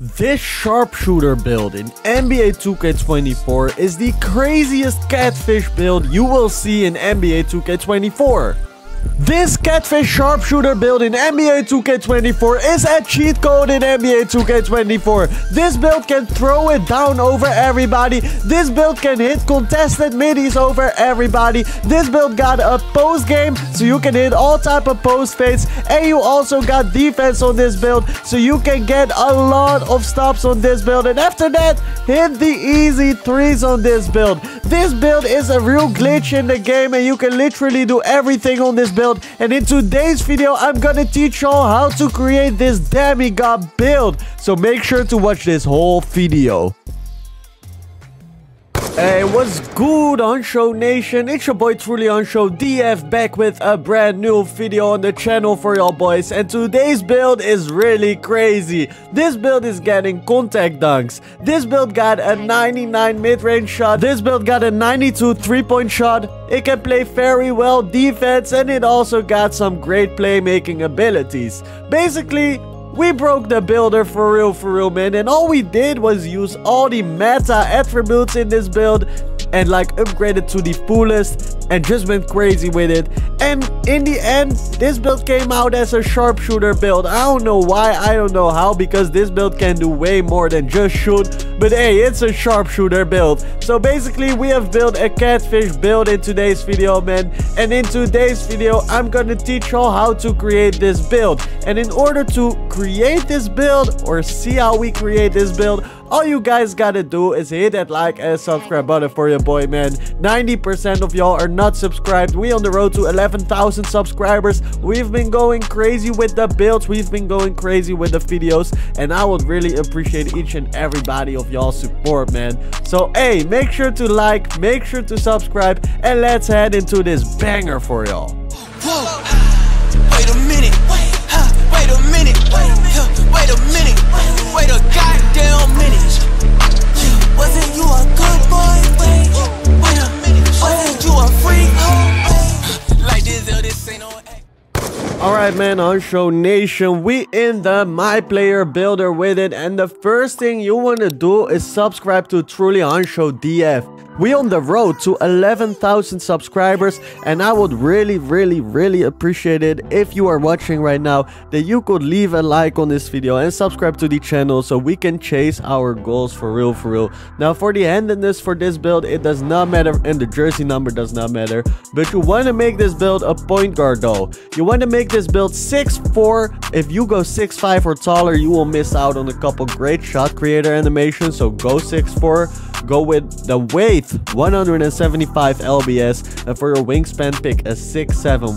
This sharpshooter build in NBA 2K24 is the craziest catfish build you will see in NBA 2K24. This catfish sharpshooter build in NBA 2K24 is a cheat code in NBA 2K24. This build can throw it down over everybody. This build can hit contested middies over everybody. This build got a post game, so you can hit all type of post fades. And you also got defense on this build, so you can get a lot of stops on this build. And after that, hit the easy threes on this build. This build is a real glitch in the game, and you can literally do everything on this build. And in today's video, I'm gonna teach y'all how to create this demigod build, so make sure to watch this whole video. Hey, what's good, Huncho Nation? It's your boy Truly Huncho DF, back with a brand new video on the channel for y'all boys. And today's build is really crazy. This build is getting contact dunks. This build got a 99 mid-range shot. This build got a 92 three-point shot. It can play very well defense, and it also got some great playmaking abilities. Basically, we broke the builder for real, man, and all we did was use all the meta attributes in this build and like upgraded to the fullest and just went crazy with it. And in the end, this build came out as a sharpshooter build. I don't know why, I don't know how, because this build can do way more than just shoot, but hey, it's a sharpshooter build. So basically, we have built a catfish build in today's video, man, and in today's video I'm gonna teach y'all how to create this build. And in order to create this build, or see how we create this build, all you guys gotta do is hit that like and subscribe button for your boy, man. 90% of y'all are not subscribed. We on the road to 11,000 subscribers. We've been going crazy with the builds. We've been going crazy with the videos. And I would really appreciate each and everybody of y'all's support, man. So, hey, make sure to like, make sure to subscribe, and let's head into this banger for y'all. Wait a minute. Wait a minute. Wait a minute. Wait a goddamn minute. Wasn't you a good boy? Wait a minute. Wasn't you a free boy? Like this ain't on. Alright, man, Huncho Nation, we in the My Player Builder with it, and the first thing you want to do is subscribe to Truly Huncho DF. We on the road to 11,000 subscribers, and I would really appreciate it if you are watching right now that you could leave a like on this video and subscribe to the channel so we can chase our goals for real. Now, for the handedness for this build, it does not matter, and the jersey number does not matter, but you want to make this build a point guard though. You want to make this build 6'4". If you go 6'5" or taller, you will miss out on a couple great shot creator animations, so go 6'4", go with the weight 175 lbs, and for your wingspan pick a 6'7"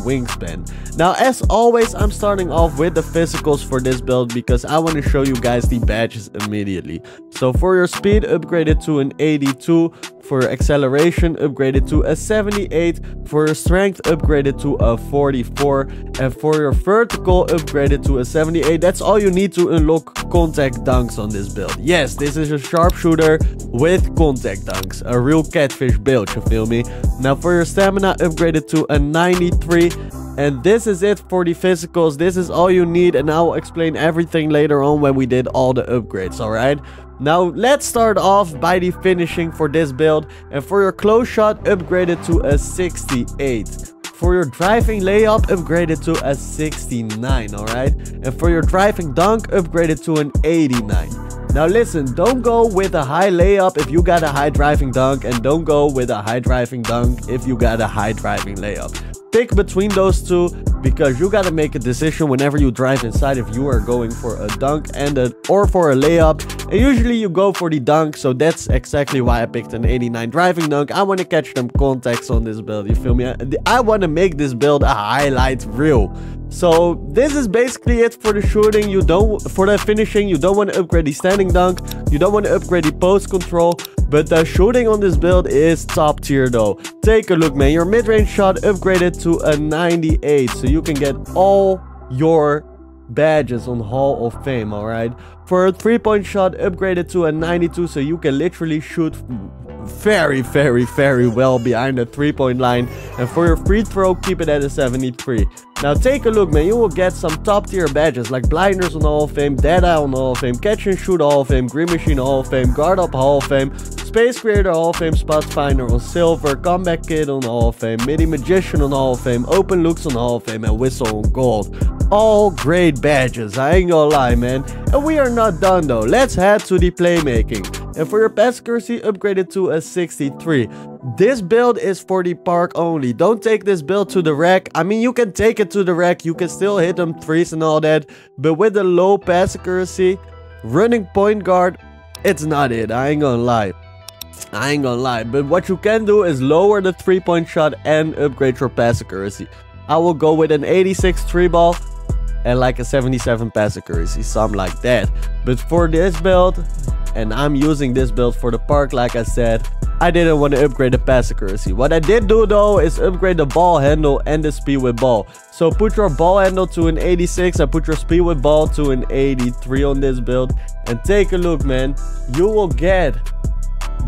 wingspan. Now, as always, I'm starting off with the physicals for this build because I want to show you guys the badges immediately. So for your speed, upgraded to an 82. For acceleration, upgraded to a 78. For your strength, upgraded to a 44. And for your vertical, upgraded to a 78. That's all you need to unlock contact dunks on this build. Yes, this is a sharpshooter with contact dunks, a real catfish build, you feel me? Now for your stamina, upgraded to a 93. And this is it for the physicals. This is all you need, and I'll explain everything later on when we did all the upgrades, alright? Now let's start off by the finishing for this build, and for your close shot, upgraded to a 68. For your driving layup, upgraded to a 69, alright? And for your driving dunk, upgraded to an 89. Now listen, don't go with a high layup if you got a high driving dunk, and don't go with a high driving dunk if you got a high driving layup. Pick between those two, because you gotta make a decision whenever you drive inside if you are going for a dunk and or for a layup, and usually you go for the dunk. So that's exactly why I picked an 89 driving dunk. I want to catch them contacts on this build, you feel me? I want to make this build a highlight reel. So this is basically it for the shooting. You don't for the finishing, you don't want to upgrade the standing dunk, you don't want to upgrade the post control. But the shooting on this build is top tier though. Take a look, man. Your mid-range shot, upgraded to a 98. So you can get all your badges on Hall of Fame, alright? For a three-point shot, upgraded to a 92, so you can literally shoot very well behind the three-point line. And for your free throw, keep it at a 73. Now take a look, man. You will get some top tier badges like Blinders on the Hall of Fame, Dead Eye on the Hall of Fame, Catch and Shoot Hall of Fame, Green Machine Hall of Fame, Guard Up Hall of Fame, Space Creator Hall of Fame, Spot Finder on Silver, Comeback Kid on the Hall of Fame, Midi Magician on the Hall of Fame, Open Looks on the Hall of Fame, and Whistle on Gold. All great badges, I ain't gonna lie, man. And we are not done though. Let's head to the playmaking. And for your pass accuracy, upgraded to a 63. This build is for the park only. Don't take this build to the rack. I mean, you can take it to the rack, you can still hit them threes and all that, but with the low pass accuracy, running point guard, it's not it. I ain't gonna lie, but what you can do is lower the three-point shot and upgrade your pass accuracy. I will go with an 86 three ball and like a 77 pass accuracy, something like that. But for this build, and I'm using this build for the park, like I said, I didn't want to upgrade the pass accuracy. What I did do though is upgrade the ball handle and the speed with ball. So put your ball handle to an 86 and put your speed with ball to an 83 on this build. And take a look, man. You will get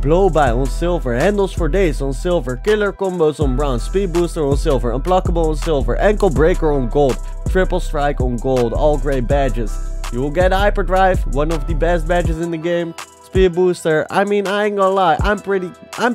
blow by on silver, handles for days on silver, killer combos on brown, speed booster on silver, unblockable on silver, ankle breaker on gold, triple strike on gold. All great badges. You will get hyperdrive, one of the best badges in the game, speed booster. I mean, I ain't gonna lie, I'm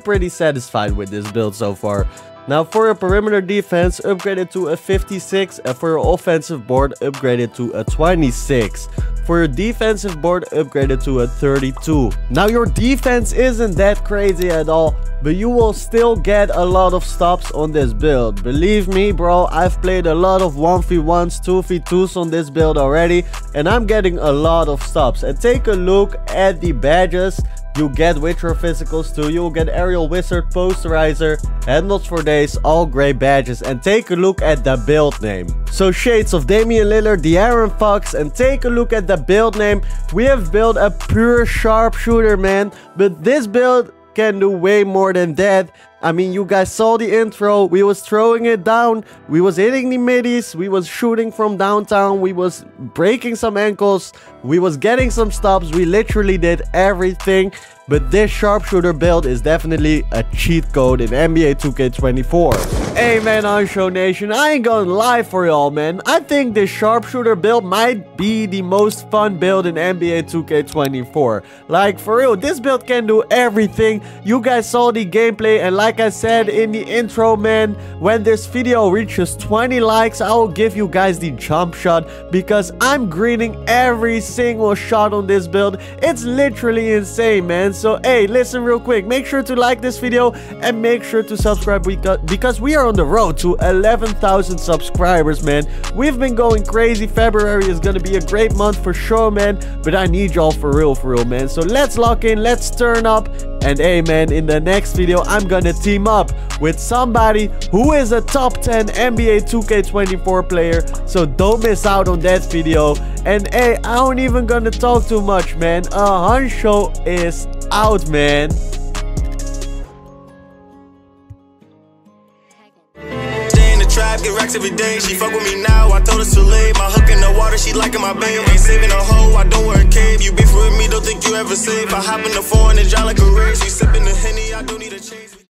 pretty satisfied with this build so far. Now for your perimeter defense, upgraded to a 56, and for your offensive board, upgraded to a 26. For your defensive board, upgraded to a 32. Now your defense isn't that crazy at all, but you will still get a lot of stops on this build. Believe me, bro, I've played a lot of 1v1s, 2v2s on this build already, and I'm getting a lot of stops. And take a look at the badges you get with your physicals too. You'll get Aerial Wizard, Posterizer, Handles for Days, all great badges. And take a look at the build name. So shades of Damian Lillard, the Aaron Fox, and take a look at the build name. We have built a pure sharpshooter, man, but this build can do way more than that. I mean, you guys saw the intro. We was throwing it down, we was hitting the middies, we was shooting from downtown, we was breaking some ankles, we was getting some stops. We literally did everything. But this sharpshooter build is definitely a cheat code in NBA 2K24. Hey man, Huncho Nation, I ain't gonna lie for y'all, man. I think this sharpshooter build might be the most fun build in NBA 2K24. Like, for real, this build can do everything. You guys saw the gameplay, and like I said in the intro, man, when this video reaches 20 likes, I will give you guys the jump shot, because I'm greening every single shot on this build. It's literally insane, man. So hey, listen real quick, make sure to like this video and make sure to subscribe, because we are on the road to 11,000 subscribers, man. We've been going crazy. February is gonna be a great month for sure, man, but I need y'all for real, man. So let's lock in, let's turn up, and hey man, in the next video I'm gonna team up with somebody who is a top 10 NBA 2K24 player, so don't miss out on that video. And hey, I don't even gonna talk too much, man. Huncho is out, man. Stay in the trap, get racks every day. She fuck with me now, I told her to leave. My hook in the water, she liking my babe. Ain't saving a hoe, I don't wear a cape. You beef with me, don't think you ever safe. I hop in the foreign and drive like a race. You sipping the Henny, I do need a change.